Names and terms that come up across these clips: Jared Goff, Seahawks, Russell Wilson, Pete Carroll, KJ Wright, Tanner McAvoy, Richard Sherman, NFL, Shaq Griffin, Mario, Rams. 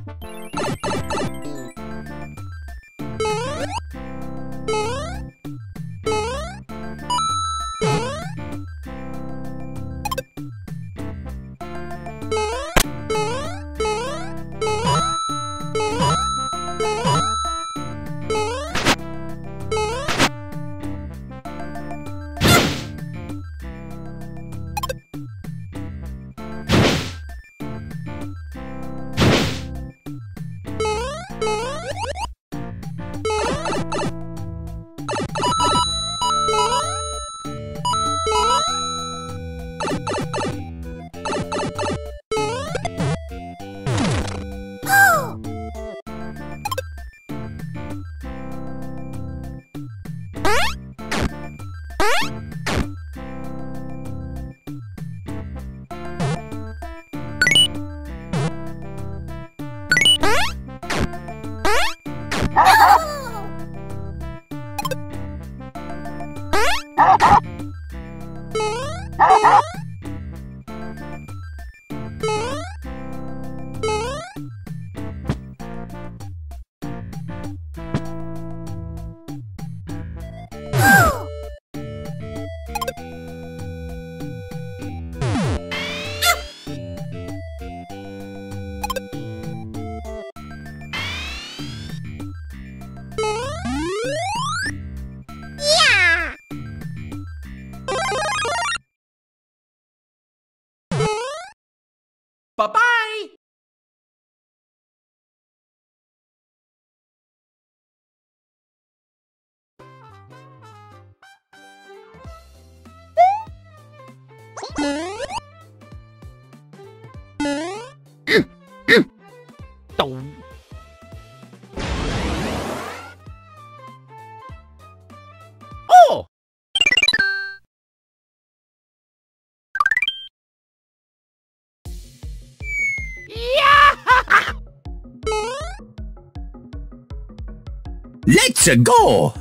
Bye-bye! Let's go!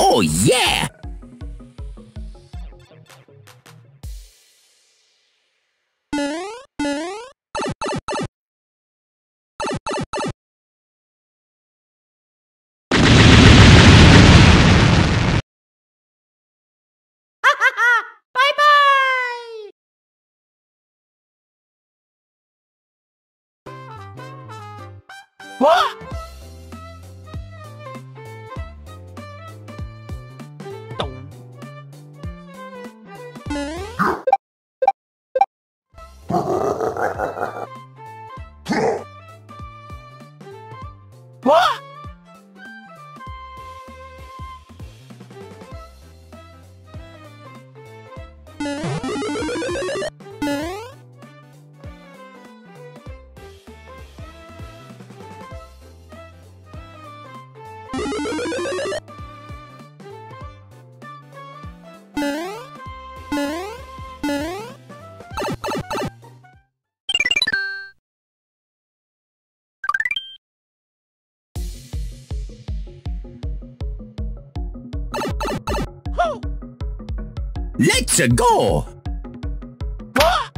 Oh yeah! What? What? Let's go! Oh!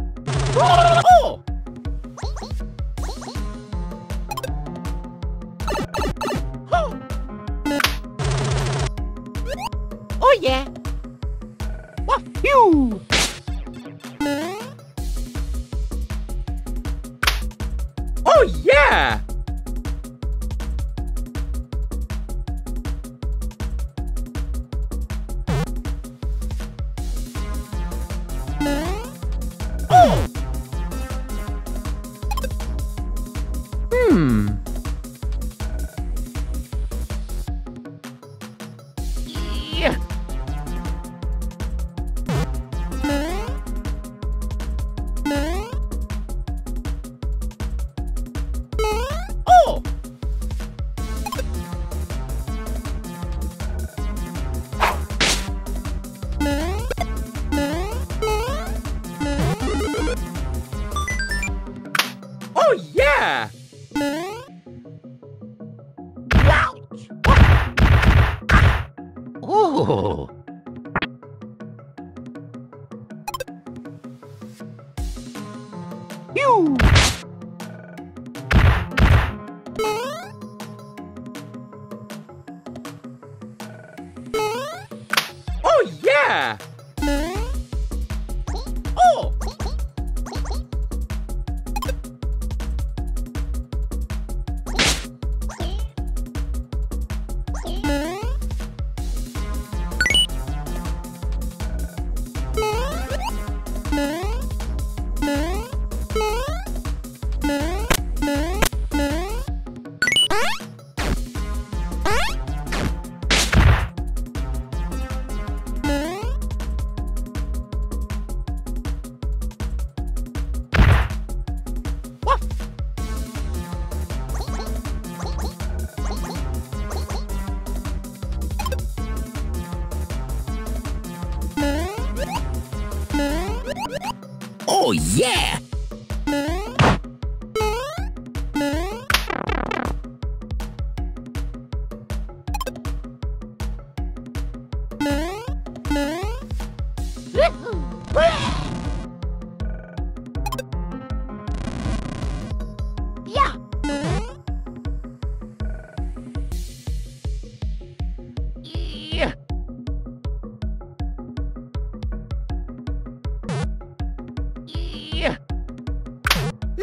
Oh yeah! Wahoo! Oh yeah! Oh! You! Oh yeah! Oh! Oh yeah!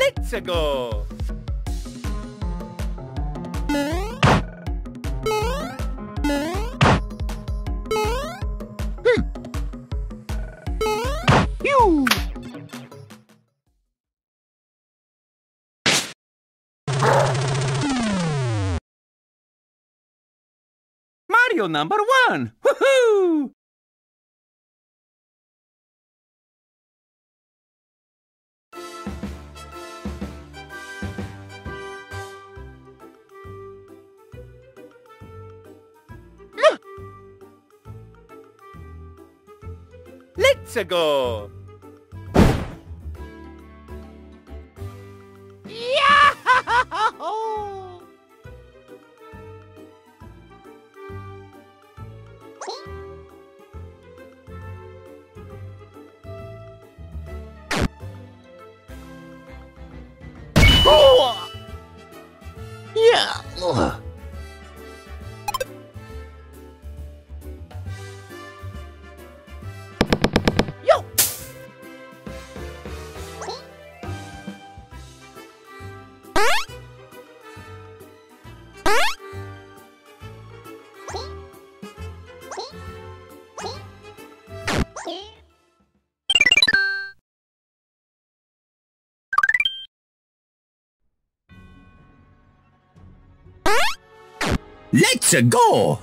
Let's go! Mario #1! Woohoo! Let's go! Yahoo! Oh! Yeah! Ugh. Let's go!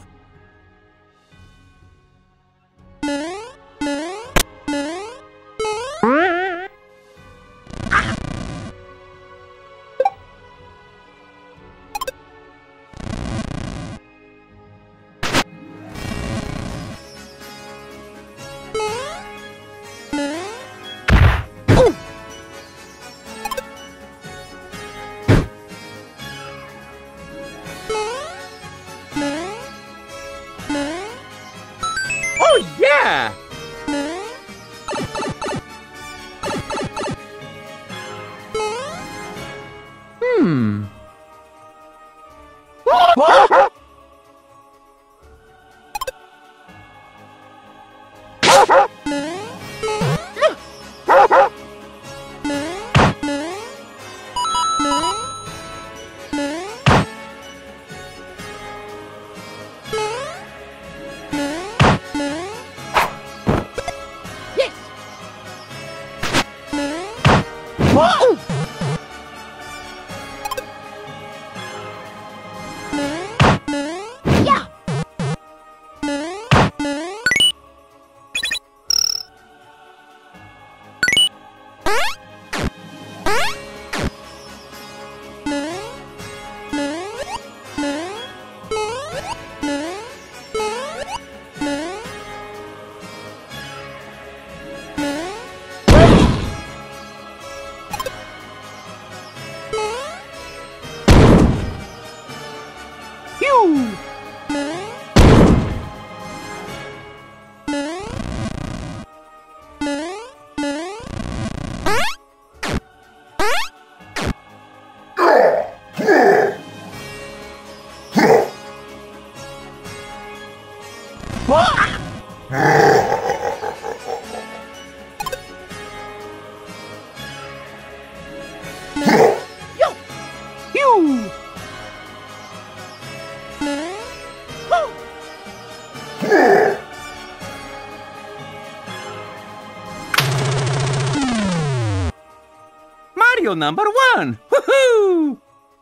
Mario number 1!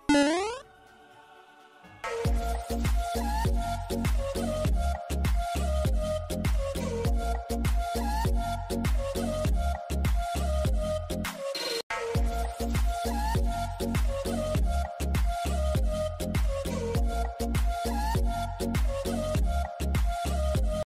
Woohoo!